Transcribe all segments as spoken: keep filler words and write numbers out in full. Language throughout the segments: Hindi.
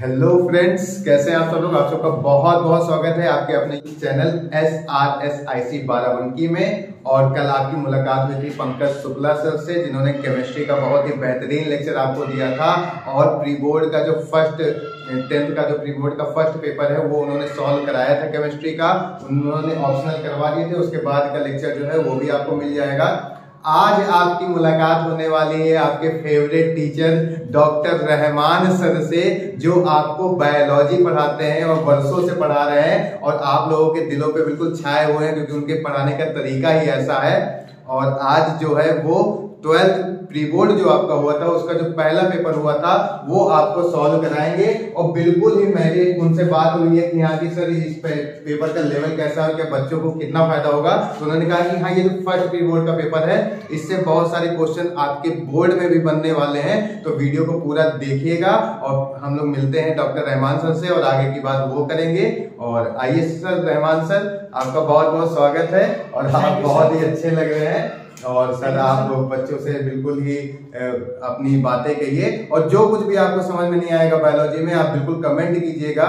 हेलो फ्रेंड्स, कैसे हैं आप सब लोग। आप सबका बहुत बहुत स्वागत है आपके अपने channel S R S I C Barabanki में। और कल आपकी मुलाकात हुई थी पंकज शुक्ला सर से, जिन्होंने केमिस्ट्री का बहुत ही बेहतरीन लेक्चर आपको दिया था। और प्री बोर्ड का जो फर्स्ट टेंथ का जो प्री बोर्ड का फर्स्ट पेपर है वो उन्होंने सॉल्व कराया था केमिस्ट्री का, उन्होंने ऑप्शनल करवा दिए थे। उसके बाद का लेक्चर जो है वो भी आपको मिल जाएगा। आज आपकी मुलाकात होने वाली है आपके favourite teacher doctor Rahman sir से, जो आपको बायोलॉजी पढ़ाते हैं और वर्षों से पढ़ा रहे हैं और आप लोगों के दिलों पे बिल्कुल छाए हुए हैं, क्योंकि उनके पढ़ाने का तरीका ही ऐसा है। और आज जो है वो ट्वेल्थ प्री बोर्ड जो आपका हुआ था उसका जो पहला पेपर हुआ था वो आपको सॉल्व कराएंगे। और बिल्कुल ही मेरी उनसे बात हुई है कि हाँ कि सर इस पे, पेपर का लेवल कैसा है, क्या बच्चों को कितना फायदा होगा। तो उन्होंने कहा कि हाँ ये जो फर्स्ट प्री बोर्ड का पेपर है इससे बहुत सारे क्वेश्चन आपके बोर्ड में भी बनने वाले हैं। तो वीडियो को पूरा देखिएगा और हम लोग मिलते हैं डॉक्टर रहमान सर से और आगे की बात वो करेंगे। और आइए सर, रहमान सर आपका बहुत बहुत स्वागत है और आप बहुत ही अच्छे लग रहे हैं। और सर आप लोग बच्चों से बिल्कुल ही अपनी बातें कहिए और जो कुछ भी आपको समझ में नहीं आएगा बायोलॉजी में आप बिल्कुल कमेंट कीजिएगा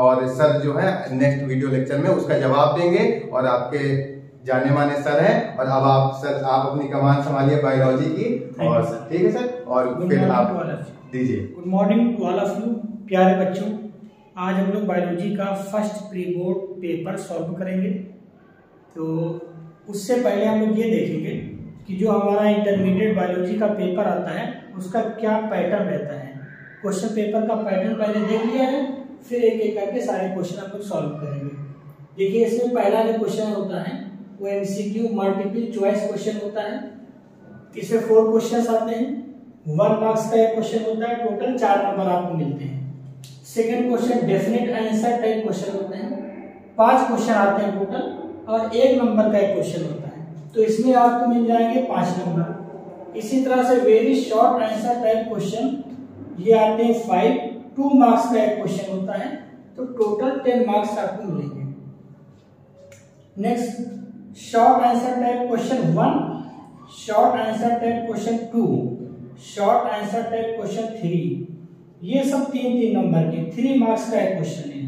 और सर जो है नेक्स्ट वीडियो लेक्चर में उसका जवाब देंगे। और आपके जाने माने सर हैं और अब आप सर आप अपनी कमान संभालिए बायोलॉजी की। और ठीक है सर, और फिर आप दीजिए। Good morning to all of you प्यारे बच्चों। आज हम लोग बायोलॉजी का first pre board paper solve करेंगे। तो उससे पहले हम लोग ये देखेंगे कि जो हमारा इंटरमीडिएट बायोलॉजी का पेपर आता है उसका क्या पैटर्न रहता है। क्वेश्चन पेपर का पैटर्न पहले देख लिया है, फिर एक एक करके सारे क्वेश्चन हम लोग सॉल्व करेंगे। देखिए इसमें पहला जो क्वेश्चन होता है वो एमसीक्यू मल्टीपल चॉइस क्वेश्चन होता है। इसमें फोर क्वेश्चन आते हैं, वन मार्क्स का एक क्वेश्चन होता है, टोटल चार नंबर आपको मिलते हैं। Second question definite answer type question होते हैं, पाँच क्वेश्चन आते हैं टोटल और एक नंबर का एक क्वेश्चन होता है। तो इसमें आपको मिल जाएंगे पाँच नंबर। इसी तरह से very short answer type question ये आते हैं फाइव, टू मार्क्स का एक क्वेश्चन होता है। तो टोटल टेन मार्क्स आपको मिलेंगे। Next short answer type question one, short answer type question two, short answer type question three, ये सब तीन तीन नंबर के थ्री मार्क्स का एक क्वेश्चन है।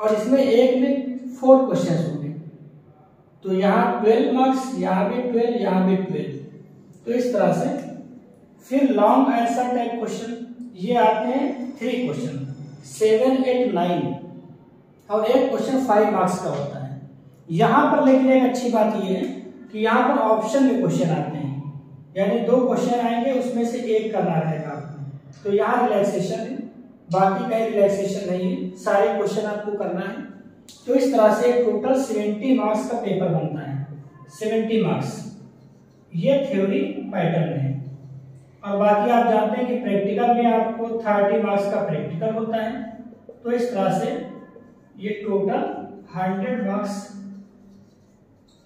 और इसमें एक में फोर क्वेश्चन, तो यहाँ ट्वेल्व मार्क्स, यहाँ भी ट्वेल्व, यहाँ भी ट्वेल्व। तो इस तरह से फिर लॉन्ग आंसर टाइप क्वेश्चन ये आते हैं three question, seven eight nine और एक क्वेश्चन फाइव मार्क्स का होता है। यहाँ पर लेकिन एक अच्छी बात ये है कि यहाँ पर ऑप्शन में क्वेश्चन आते हैं, यानी दो क्वेश्चन आएंगे उसमें से एक करना रहेगा आपको। तो यहाँ रिलैक्सेशन है, बाकी कहीं रिलैक्सेशन नहीं है, सारे क्वेश्चन आपको करना है। तो इस तरह से टोटल सत्तर मार्क्स का पेपर बनता है, सत्तर मार्क्स। ये थ्योरी पैटर्न है और बाकी आप जानते हैं कि प्रैक्टिकल में आपको तीस मार्क्स का प्रैक्टिकल होता है। तो इस तरह से ये टोटल सौ मार्क्स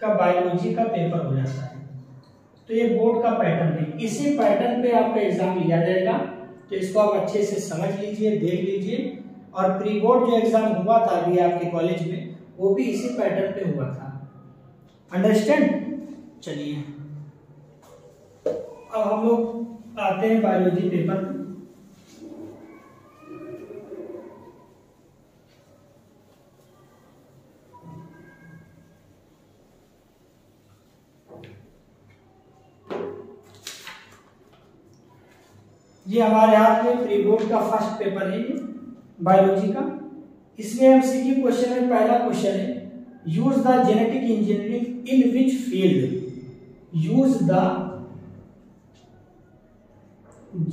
का बायोलॉजी का पेपर हो जाता है। तो ये बोर्ड का पैटर्न है, इसी पैटर्न पे आपका एग्जाम लिया जाएगा। तो इसको आप अच्छे से समझ लीजिए, देख लीजिए। और प्री बोर्ड जो एग्जाम हुआ था अभी आपके कॉलेज में वो भी इसी पैटर्न पे हुआ था। अंडरस्टैंड। चलिए अब हम लोग आते हैं बायोलॉजी पेपर। ये हमारे हाथ में प्री बोर्ड का फर्स्ट पेपर है ये बायोलॉजी का। इसमें एमसीक्यू क्वेश्चन है, पहला क्वेश्चन है use the genetic engineering in which field, use the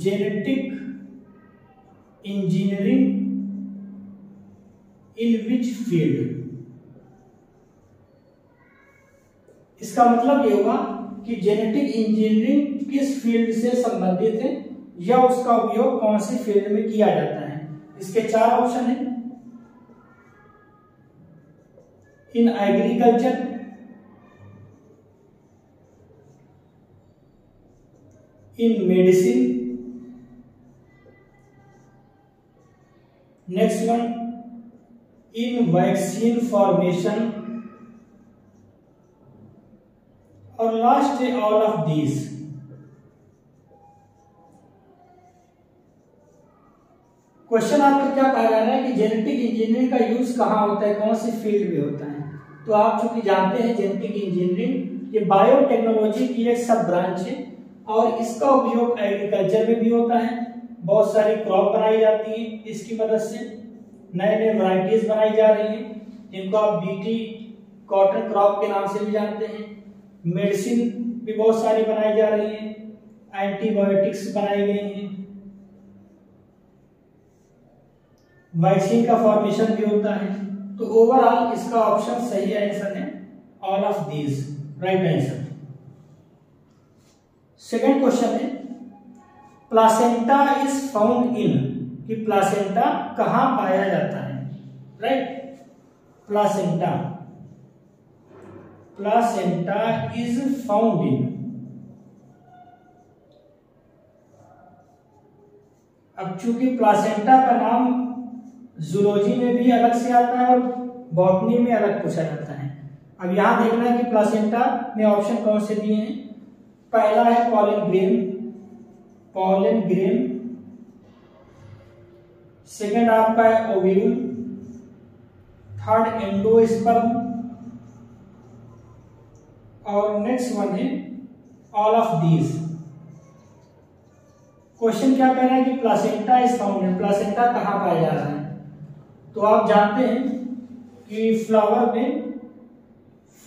genetic engineering in which field. इसका मतलब ये होगा कि जेनेटिक इंजीनियरिंग किस फील्ड से संबंधित है या उसका उपयोग कौन सी फील्ड में किया जाता है। इसके चार ऑप्शन है, in agriculture, in medicine, next one in vaccine formation और लास्ट है ऑल ऑफ दीज। क्वेश्चन आपको क्या कहा जा रहा है कि जेनेटिक इंजीनियरिंग का यूज कहाँ होता है, कौन सी फील्ड में होता है। तो आप चूंकि जानते हैं जेनेटिक इंजीनियरिंग ये बायोटेक्नोलॉजी की एक सब ब्रांच है और इसका उपयोग एग्रीकल्चर में भी होता है। बहुत सारी क्रॉप बनाई जाती है इसकी मदद से, नए नए वैरायटीज बनाई जा रही हैं जिनको आप बीटी कॉटन क्रॉप के नाम से भी जानते हैं। मेडिसिन भी बहुत सारी बनाई जा रही है, एंटीबायोटिक्स बनाए गए हैं, वैक्सीन का फॉर्मेशन भी होता है। तो ओवरऑल इसका ऑप्शन सही आंसर है, all of these right answer. Second question है प्लासेंटा इज फाउंड इन, कि प्लासेंटा कहां पाया जाता है। Right, placenta placenta is found in. अब चूंकि प्लासेंटा का नाम जूलॉजी में भी अलग से आता है और बॉटनी में अलग पूछा जाता है। अब यहां देखना है कि प्लासेंटा में ऑप्शन कौन से दिए हैं। पहला है pollen grain, pollen grain. Second आपका है ओव्यूल। थर्ड एंडोस्पर्म और नेक्स्ट वन है ऑल ऑफ दीज। क्वेश्चन क्या कह रहा है कि placenta is found in, placenta कहां पाया जा रहा है। तो आप जानते हैं कि फ्लावर में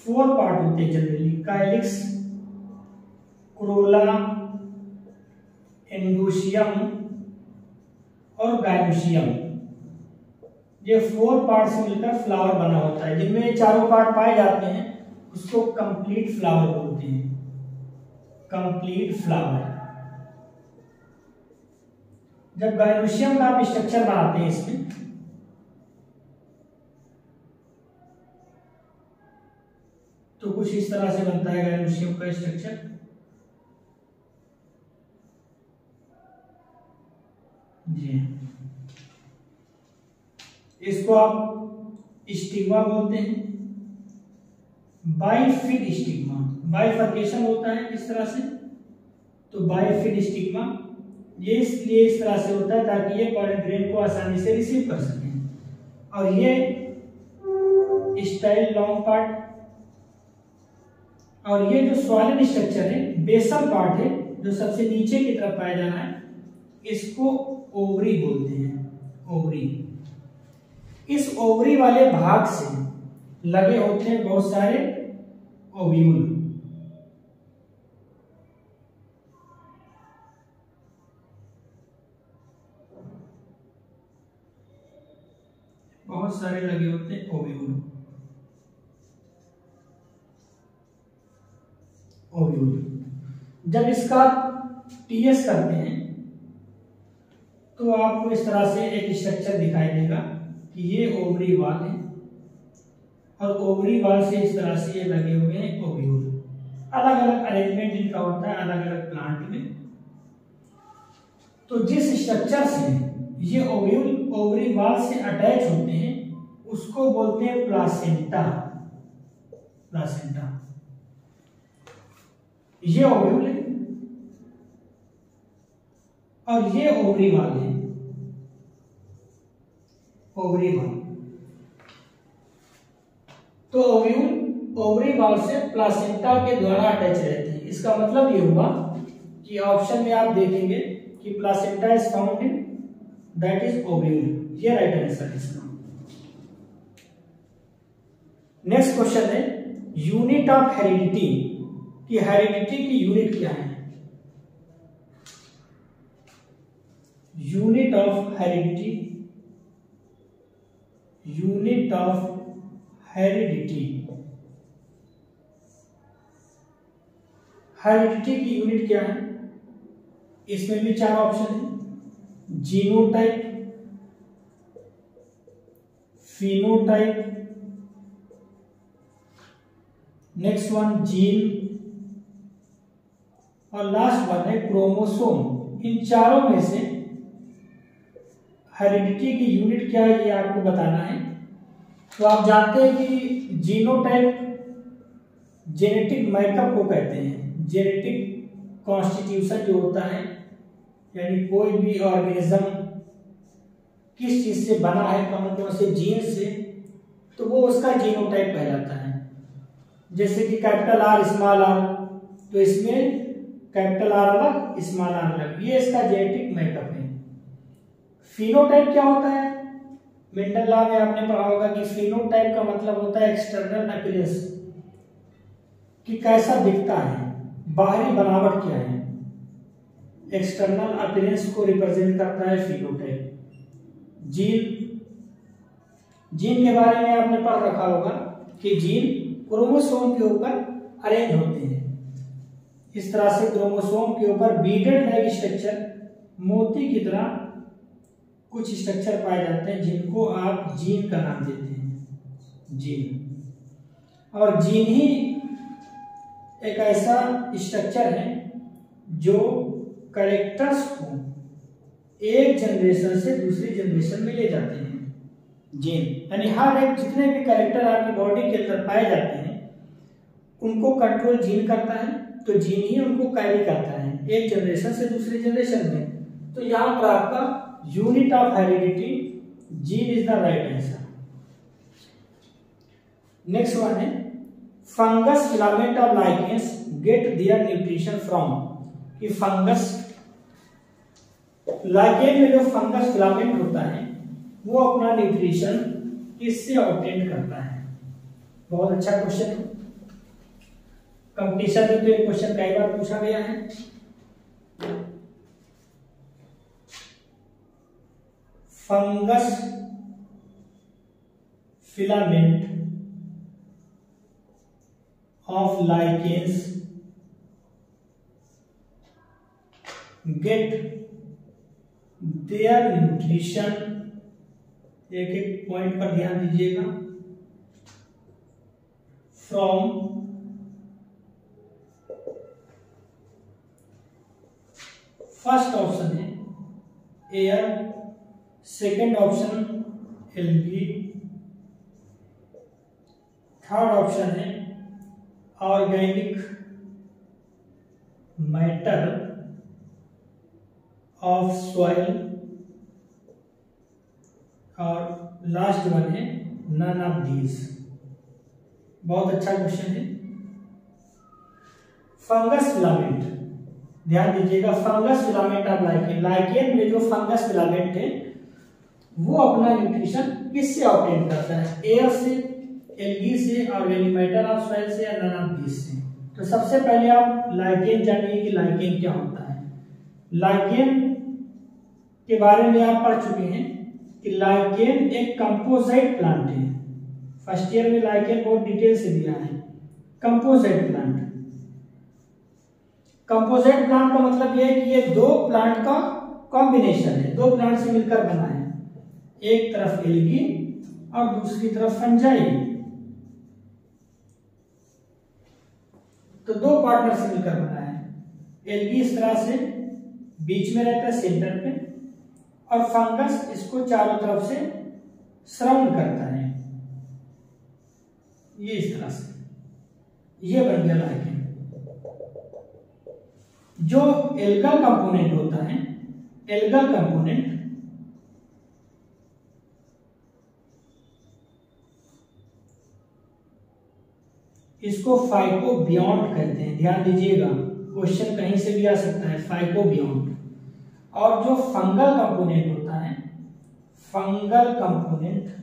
फोर पार्ट होते हैं जनरली, काइलिक्स, क्रोला, एंडोशियम और गाइनोशियम। ये फोर पार्ट से मिलकर फ्लावर बना होता है, जिनमें चारों पार्ट पाए जाते हैं उसको कंप्लीट फ्लावर बोलते हैं, कंप्लीट फ्लावर। जब गाइनोशियम का आप स्ट्रक्चर बनाते हैं इसमें, तो कुछ इस तरह से बनता है गाइनोशियम का स्ट्रक्चर। जी, इसको आप स्टिग्मा बोलते हैं, बाइफिड स्टिग्मा, बाइफर्केशन होता है इस तरह से। तो बाइफिड स्टिग्मा ये इसलिए इस तरह से होता है ताकि ये पॉलन ग्रेन को आसानी से रिसीव कर सके। और ये स्टाइल लॉन्ग पार्ट, और ये जो स्वालन स्ट्रक्चर है बेसल पार्ट है जो सबसे नीचे की तरफ पाया जा रहा है, इसको ओवरी बोलते हैं, ओवरी। इस ओवरी वाले भाग से लगे होते हैं बहुत सारे ओव्यूल। बहुत सारे लगे होते हैं ओव्यूल, ओव्यूल। जब इसका टीएस करते हैं तो आपको इस तरह से एक स्ट्रक्चर दिखाई देगा कि ये ओवरी वाल है और ओवरी वाल से इस तरह से ये लगे हुए हैं ओव्यूल। अलग अलग अरेंजमेंट इनका होता है अलग अलग प्लांट में। तो जिस स्ट्रक्चर से ये ओव्यूल ओवरी वाल से अटैच होते हैं उसको बोलते हैं प्लासेंटा, प्लासेंटा। ये ओव्यूल है और ये ओवरी वाल है, ओवरी वाल। तो ओव्यूल ओवरी वाल से प्लासेंटा के द्वारा अटैच रहते हैं। इसका मतलब ये हुआ कि ऑप्शन में आप देखेंगे कि placenta is found in, that is ovule. ये राइट आंसर है इसका। नेक्स्ट क्वेश्चन है यूनिट ऑफ हेरिडिटी, कि हेरिडिटी की यूनिट क्या है। Unit of heredity, unit of heredity, heredity की यूनिट क्या है। इसमें भी चार ऑप्शन है, genotype, phenotype, next one gene और लास्ट वन है क्रोमोसोम। इन चारों में से हेरिडिटी की यूनिट क्या है ये आपको बताना है। तो आप जानते हैं कि जीनोटाइप जेनेटिक मेकअप को कहते हैं, जेनेटिक कॉन्स्टिट्यूशन जो होता है, यानी कोई भी ऑर्गेनिज्म किस चीज से बना है, कौन कौन से जीन से, तो वो उसका जीनोटाइप कहलाता है। जैसे कि कैपिटल आर स्मॉल आर, तो इसमें कैपिटल आर अलग स्मॉल आर अलग, ये इसका जेनेटिक मेकअप है। फिनोटाइप क्या होता है? मेंडल लॉ में आपने पढ़ा होगा कि फिनोटाइप का मतलब होता है एक्सटर्नल अपीयरेंस, कि कैसा दिखता है, बाहरी बनावट क्या है, एक्सटर्नल अपीयरेंस को रिप्रेजेंट करता है फिनोटाइप। जीन, जीन के बारे में आपने पढ़ रखा होगा कि जीन क्रोमोसोम के ऊपर अरेंज होते हैं। इस तरह से क्रोमोसोम के ऊपर बीडेड लाइक स्ट्रक्चर, मोती की तरह कुछ स्ट्रक्चर पाए जाते हैं, जिनको आप जीन का नाम देते हैं, जीन। और जीन ही एक ऐसा स्ट्रक्चर है जो कैरेक्टर्स को एक जनरेशन से दूसरी जनरेशन में ले जाते हैं, जीन। यानी हर एक जितने भी कैरेक्टर आपकी बॉडी के अंदर पाए जाते हैं, उनको कंट्रोल जीन करता है, तो जीन ही उनको कैरी करता है एक जनरेशन से दूसरी जनरेशन में। तो यहाँ पर आपका unit of heredity gene is the right answer. Next one है, fungus filament of lichens get their nutrition from, कि फंगस लाइकेन में जो फंगस फिलामेंट होता है वो अपना न्यूट्रिशन किससे ऑब्टेन करता है। बहुत अच्छा क्वेश्चन है, कंपटीशन में तो ये क्वेश्चन कई बार पूछा गया है। Fungus filament of lichens get their nutrition, एक एक पॉइंट पर ध्यान दीजिएगा, फ्रॉम फर्स्ट ऑप्शन है air, second option algae, third option है ऑर्गेनिक मैटर ऑफ सॉइल, और लास्ट वन है नन ऑफ दीज। बहुत अच्छा क्वेश्चन है। फंगस फिलामेंट, ध्यान दीजिएगा, fungus filament of lichen, lichen में जो फंगस फिलामेंट है वो अपना न्यूट्रिशन किससे ऑब्टेन करता है? एयर से, एल्गी से, ऑर्गेनिक मैटर ऑफ सॉइल से, या नन ऑफ दीज से। तो सबसे पहले आप लाइकेन जानिए कि लाइकेन क्या होता है। लाइकेन के बारे में आप पढ़ चुके हैं कि लाइकेन एक कंपोजिट प्लांट है। फर्स्ट ईयर में लाइकेन बहुत डिटेल से दिया है। कंपोजिट प्लांट, कंपोजिट प्लांट का मतलब यह है कि ये दो प्लांट का कॉम्बिनेशन है, दो प्लांट से मिलकर बना है, एक तरफ एल्गी और दूसरी तरफ फंजाई। तो दो पार्टनर से मिलकर बना है। एल्गी इस तरह से बीच में रहता है, सेंटर पे, और फंगस इसको चारों तरफ से श्रवण करता है, ये इस तरह से ये बन गया लाइकेन। जो एल्गल कंपोनेंट होता है, एल्गल कंपोनेंट इसको फाइकोबियॉन्ट कहते हैं। ध्यान दीजिएगा, क्वेश्चन कहीं से भी आ सकता है, फाइकोबियॉन्ट। और जो फंगल कंपोनेंट होता है, फंगल कंपोनेंट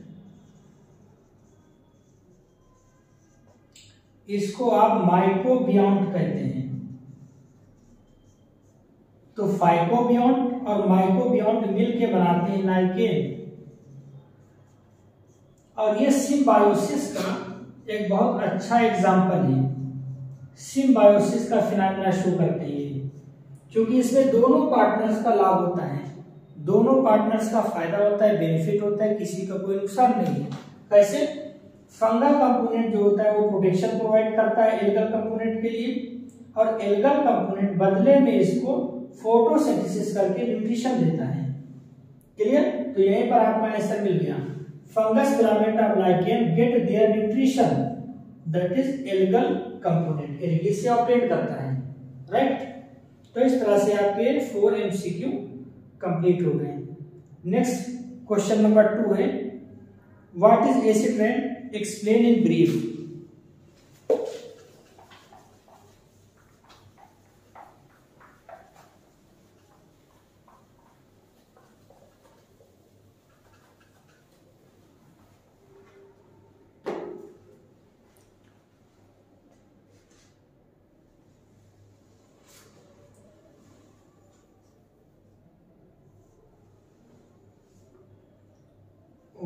इसको आप माइकोबियॉन्ट कहते हैं। तो फाइकोबियॉन्ट और माइकोबियॉन्ट मिलके बनाते हैं लाइकेन, और ये सिम्बायोसिस का एक बहुत अच्छा एग्जाम्पल है। सिम्बायोसिस का फिनोमेना शो करते हैं, क्योंकि इसमें दोनों पार्टनर्स का लाभ होता है, दोनों पार्टनर्स का फायदा होता है, बेनिफिट होता है, किसी का कोई नुकसान नहीं है। कैसे? फंगल कंपोनेंट जो होता है वो प्रोटेक्शन प्रोवाइड करता है एल्गल कंपोनेंट के लिए, और एल्गल कंपोनेंट बदले में इसको फोटोसिंथेसिस करके न्यूट्रिशन देता है। क्लियर? तो यहीं पर आपका आंसर मिल गया, fungus filament of lichen get their nutrition that is algal component, algae से ऑपरेट करता है, राइट। तो इस तरह से आपके फोर एमसीक्यू कंप्लीट हो गए। नेक्स्ट क्वेश्चन नंबर टू है, what is acid rain, explain in brief.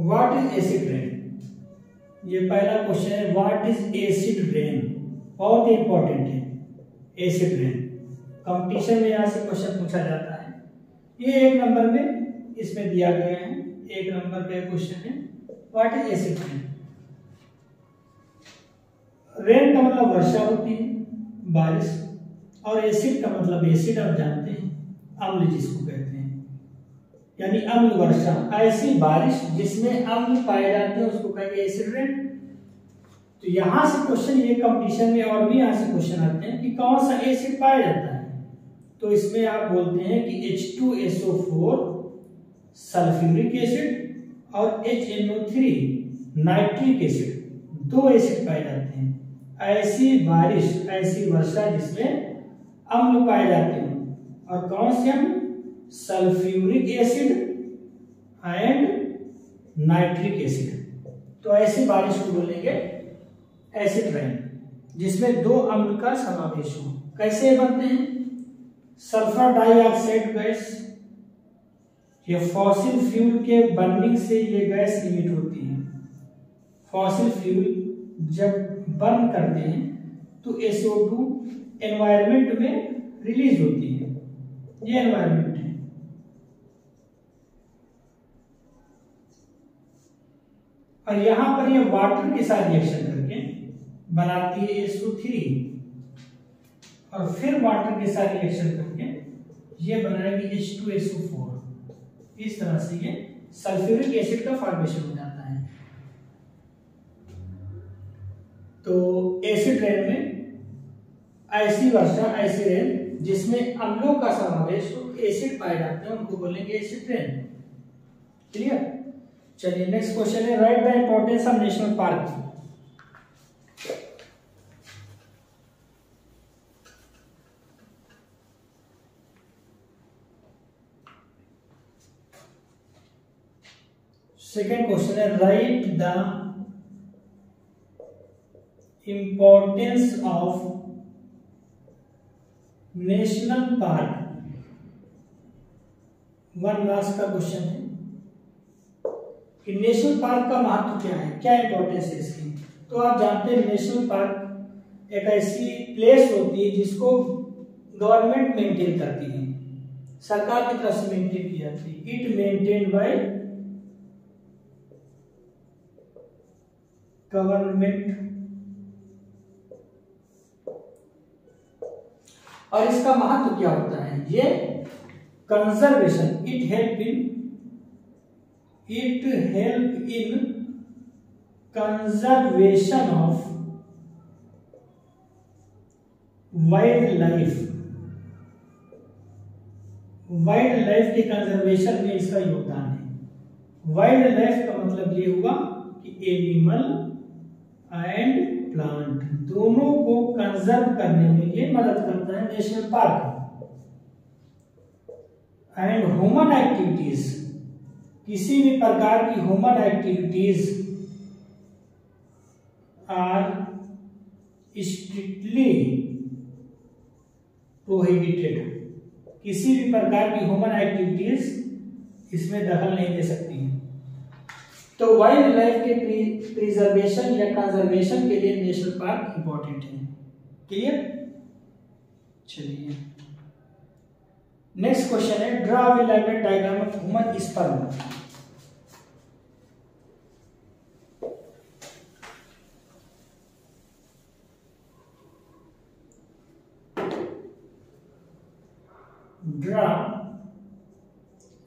What is acid rain, ये पहला क्वेश्चन है। व्हाट इज एसिड रेन, बहुत ही इंपॉर्टेंट है एसिड रेन, कंपटीशन में यहाँ से क्वेश्चन पूछा जाता है। ये एक नंबर में इसमें दिया गया है, एक नंबर पे क्वेश्चन है what is acid rain. Rain का मतलब वर्षा होती है, बारिश, और एसिड का मतलब, एसिड आप जानते हैं अम्ल जिसको कहते हैं, यानी अम्ल वर्षा, ऐसी बारिश जिसमें अम्ल पाए जाते हैं उसको कहेंगे एसिड रेन। तो यहाँ से क्वेश्चन, ये कंपटीशन में और भी यहाँ से क्वेश्चन आते हैं कि कौन सा एसिड पाया जाता है। तो इसमें आप बोलते हैं कि H two S O four sulphuric acid और H N O three nitric acid, दो एसिड पाए जाते हैं। ऐसी बारिश, ऐसी वर्षा जिसमें अम्ल पाए जाते हैं, और कौन से अम्ल, sulphuric acid and nitric acid. तो ऐसी बारिश को बोलेंगे एसिड रेन, जिसमें दो अम्ल का समावेश हो। कैसे बनते हैं, सल्फर डाइऑक्साइड गैस, ये फॉसिल फ्यूल के बर्निंग से ये गैस इमिट होती है। फॉसिल फ्यूल जब बर्न करते हैं तो एसओ टू एनवायरमेंट में रिलीज होती है, ये एनवायरमेंट है। और यहां पर ये वाटर के साथ रिएक्शन करके बनाती है एस ओ थ्री, और फिर वाटर के साथ रिएक्शन करके ये बनाएगी H two S O four. इस तरह से ये सल्फ्यूरिक एसिड का फॉर्मेशन हो जाता है। तो एसिड रेन में ऐसी वर्षा, ऐसी रेन जिसमें अम्लों का समावेश हो, एसिड पाए जाते हैं, उनको बोलेंगे एसिड रेन। क्लियर। चलिए नेक्स्ट क्वेश्चन है, write the importance of national park. Second question है, write the importance of national park. One last का क्वेश्चन है कि नेशनल पार्क का महत्व क्या है, क्या इंपॉर्टेंस है इसकी। तो आप जानते हैं नेशनल पार्क एक ऐसी प्लेस होती है जिसको गवर्नमेंट मेंटेन करती है, सरकार की तरफ से मेंटेन की जाती है। इट मेंटेन बाय गवर्नमेंट, और इसका महत्व क्या होता है, ये conservation, it help in it help in conservation of wild life. Wild life के कंजर्वेशन में इसका योगदान है। वाइल्ड लाइफ का मतलब ये हुआ कि एनिमल एंड प्लांट दोनों को कंजर्व करने में ये मदद करता है national park. And human activities, किसी भी प्रकार की human activities are strictly prohibited, किसी भी प्रकार की ह्यूमन एक्टिविटीज इसमें दखल नहीं दे सकती है। तो वाइल्ड लाइफ के प्रिजर्वेशन या कंजर्वेशन के लिए नेशनल पार्क इंपॉर्टेंट है। क्लियर। चलिए नेक्स्ट क्वेश्चन है, draw alignment diagram of human sperm. Draw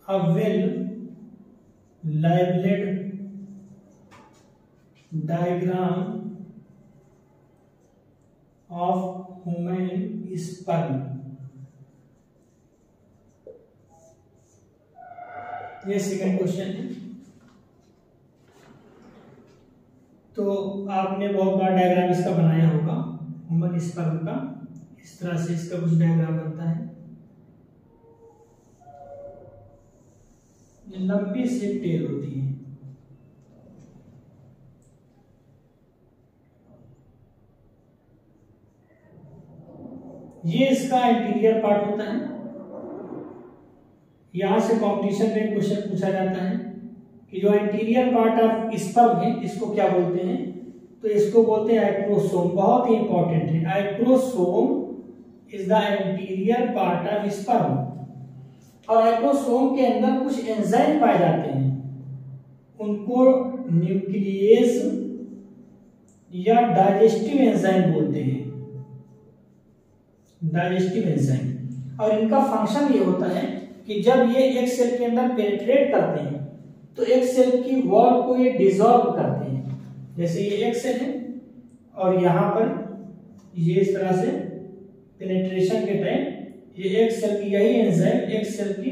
a well labelled diagram of human sperm. ये सेकेंड क्वेश्चन है। आपने बहुत बार डायग्राम इसका बनाया होगा ह्यूमन स्पर्म का। इस तरह से इसका कुछ डायग्राम बनता है, लंबी सी टेल होती है। ये इसका इंटीरियर पार्ट होता है। यहां से कॉम्पिटिशन में क्वेश्चन पूछा जाता है कि जो इंटीरियर पार्ट ऑफ स्पर्म है इसको क्या बोलते हैं, तो इसको बोलते हैं एक्रोसोम। बहुत ही इंपॉर्टेंट है, acrosome is the interior part of sperm. और एक्रोसोम के अंदर कुछ एंजाइम पाए जाते हैं, उनको न्यूक्लियस या डाइजेस्टिव एंजाइम बोलते हैं, डाइजेस्टिव एंजाइम। और इनका फंक्शन ये होता है कि जब ये एक सेल के अंदर पेनिट्रेट करते हैं तो एक सेल की वॉल को ये डिसॉल्व करते हैं। जैसे ये एक सेल है और यहाँ पर ये इस तरह से पेनिट्रेशन के टाइम ये एक सेल की, यही एंजाइम एक सेल की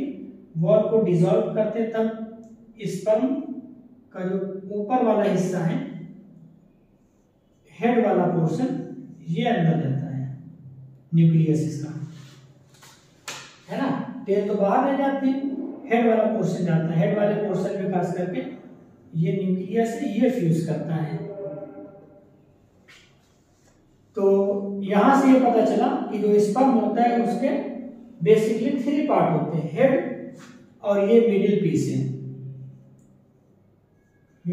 वॉल को डिसॉल्व करते हैं, तब स्पर्म का जो ऊपर वाला हिस्सा है, हेड वाला पोर्शन, ये अंदर जाता है, न्यूक्लियस इसका है ना। टेल तो बाहर रह जाते हैं, हेड वाला पोर्शन जाता है। हेड वाले पोर्शन में खास करके ये न्यूक्लियस है, ये फ्यूज करता है। तो यहां से ये पता चला कि जो स्पर्म होता है उसके बेसिकली थ्री पार्ट होते हैं, हेड और ये मिडिल पीस है,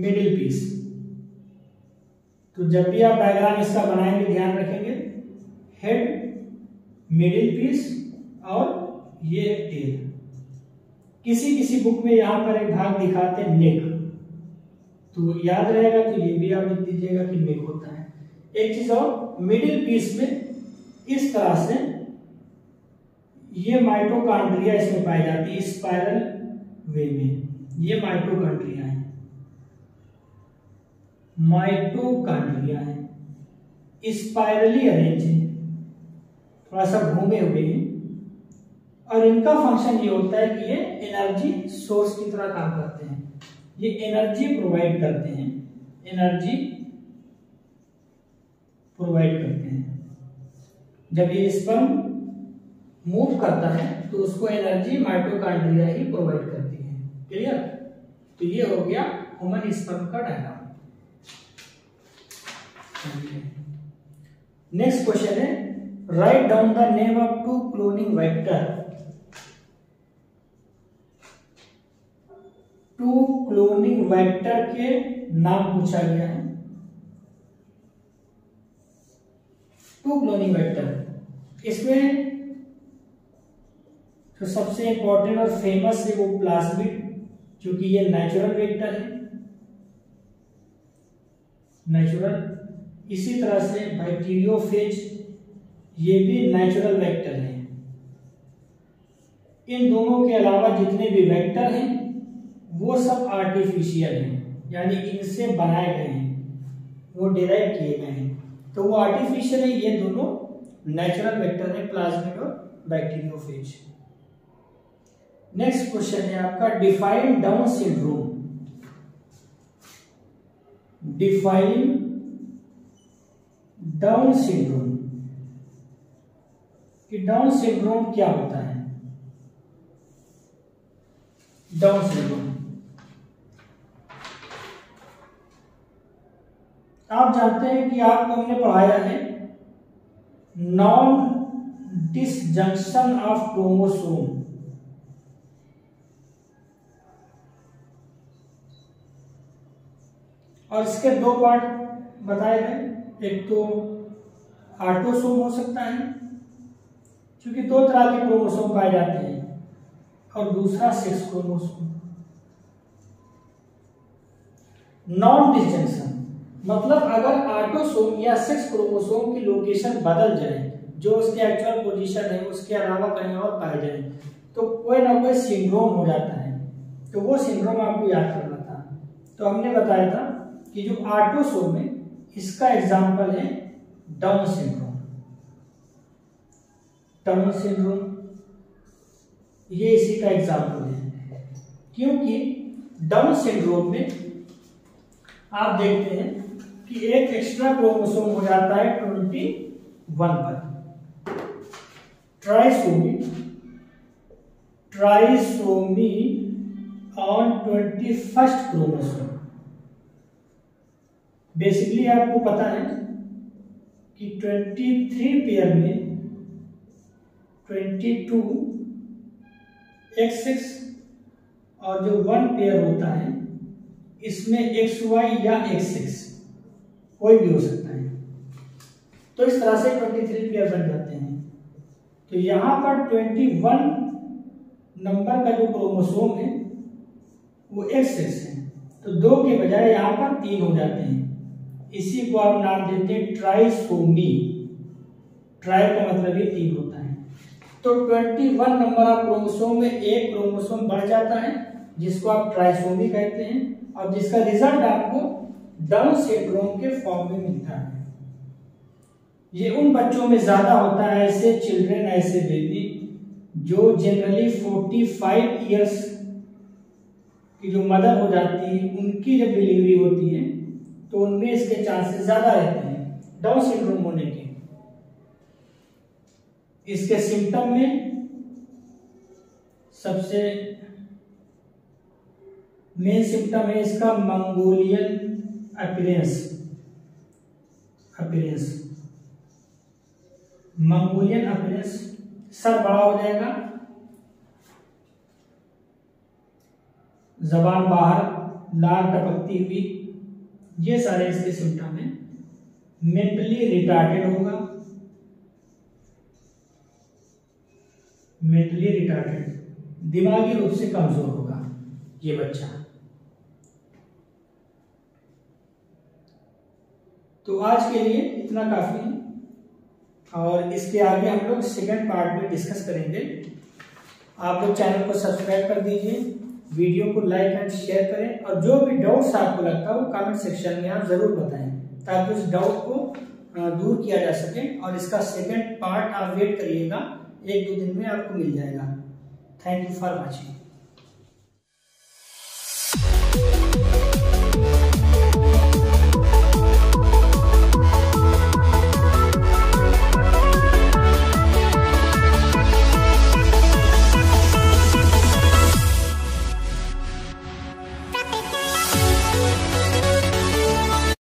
मिडिल पीस। तो जब भी आप डायग्राम इसका बनाएंगे ध्यान रखेंगे, हेड, मिडिल पीस और ये टेल। किसी किसी बुक में यहाँ पर एक भाग दिखाते हैं नेक, तो याद रहेगा, तो ये भी आप लिख दीजिएगा कि नेक होता है। एक चीज और, मिडिल पीस में इस तरह से ये माइटोकांड्रिया इसमें पाई जाती है, स्पाइरल वे में। ये माइटोकांड्रिया है, माइटोकांड्रिया है, स्पाइरली अरेंज है, थोड़ा सा घूमे हुए हैं। और इनका फंक्शन ये होता है कि ये एनर्जी सोर्स की तरह काम करते हैं, ये एनर्जी प्रोवाइड करते हैं, एनर्जी प्रोवाइड करते हैं। जब ये स्पर्म मूव करता है तो उसको एनर्जी माइटोकांड्रिया ही प्रोवाइड करती है। क्लियर? तो ये हो गया ह्यूमन स्पर्म का डायग्राम। नेक्स्ट क्वेश्चन है, write down the name of two cloning vector. Two cloning vector के नाम पूछा गया है। टू क्लोनिंग वेक्टर, इसमें जो सबसे इंपॉर्टेंट और फेमस है वो प्लास्मिड, क्योंकि ये नेचुरल वेक्टर है, नेचुरल। इसी तरह से बैक्टीरियोफेज, ये भी नेचुरल वेक्टर है। इन दोनों के अलावा जितने भी वेक्टर हैं वो सब आर्टिफिशियल हैं, यानी इनसे बनाए गए हैं, वो डिराइव किए गए हैं। तो वो आर्टिफिशियल है, ये दोनों नेचुरल वेक्टर हैं, प्लाज्मिड और बैक्टीरियोफेज। नेक्स्ट क्वेश्चन है आपका, define Down syndrome. Define Down syndrome, कि डाउन सिंड्रोम क्या होता है। डाउन सिंड्रोम आप जानते हैं कि आपको हमने पढ़ाया है, नॉन डिसजंक्शन ऑफ क्रोमोसोम, और इसके दो पार्ट बताए गए। एक तो ऑटोसोम हो सकता है, क्योंकि दो तरह के क्रोमोसोम पाए जाते हैं, और दूसरा सेक्स क्रोमोसोम। नॉन डिसजंक्शन मतलब अगर ऑटोसोम या सेक्स क्रोमोसोम की लोकेशन बदल जाए, जो उसकी एक्चुअल पोजीशन है उसके अलावा कहीं और पाए जाए, तो कोई ना कोई सिंड्रोम हो जाता है। तो वो सिंड्रोम आपको याद करना था। तो हमने बताया था कि जो ऑटोसोम है इसका एग्जाम्पल है डाउन सिंड्रोम। डाउन सिंड्रोम ये इसी का एग्जाम्पल है, क्योंकि डाउन सिंड्रोम में आप देखते हैं कि एक एक्स्ट्रा क्रोमोसोम हो जाता है इक्कीस पर। ट्राइसोमी ट्राइसोमी ऑन इक्कीसवां क्रोमोसोम। बेसिकली आपको पता है कि तेईस पेयर में बाईस एक्स एक्स और जो वन पेयर होता है इसमें एक्स वाई या एक्स एक्स कोई भी हो सकता है, तो इस तरह से तेईस पेयर बन जाते हैं। तो यहाँ पर इक्कीस नंबर का जो क्रोमोसोम है वो एक्स एक्स है, तो दो के बजाय यहाँ पर तीन हो जाते हैं। इसी को आप नाम देते हैं ट्राइसोमी। ट्राई का मतलब ये तीन होता है। तो इक्कीस नंबर आप क्रोमोसोम में एक क्रोमोसोम बढ़ जाता है जिसको आप ट्राइसोमी कहते हैं, और जिसका रिजल्ट आपको डाउन सिंड्रोम के फॉर्म में मिलता है। ये उन बच्चों में ज्यादा होता है, ऐसे चिल्ड्रेन, ऐसे बेबी जो जनरली पैंतालीस इयर्स की जो मदर हो जाती है उनकी जब डिलीवरी होती है तो उनमें इसके चांसेस ज्यादा रहते हैं डाउन सिंड्रोम होने के। इसके सिम्टम में सबसे मेन सिम्टम है इसका Mongolian appearance. Appearance Mongolian appearance, सर बड़ा हो जाएगा, जबान बाहर, लार टपकती हुई, ये सारे इसके सिम्टम हैं। मेंटली रिटार्टेड होगा, मेंटली रिटार्टेड, दिमागी रूप से कमजोर होगा ये बच्चा। तो आज के लिए इतना काफ़ी है, और इसके आगे हम लोग सेकेंड पार्ट में डिस्कस करेंगे। आप लोग चैनल को सब्सक्राइब कर दीजिए, वीडियो को लाइक एंड शेयर करें, और जो भी डाउट्स आपको लगता हो कमेंट सेक्शन में आप ज़रूर बताएं, ताकि उस डाउट को दूर किया जा सके। और इसका सेकेंड पार्ट आप वेट करिएगा, एक दो दिन में आपको मिल जाएगा। Thank you for watching.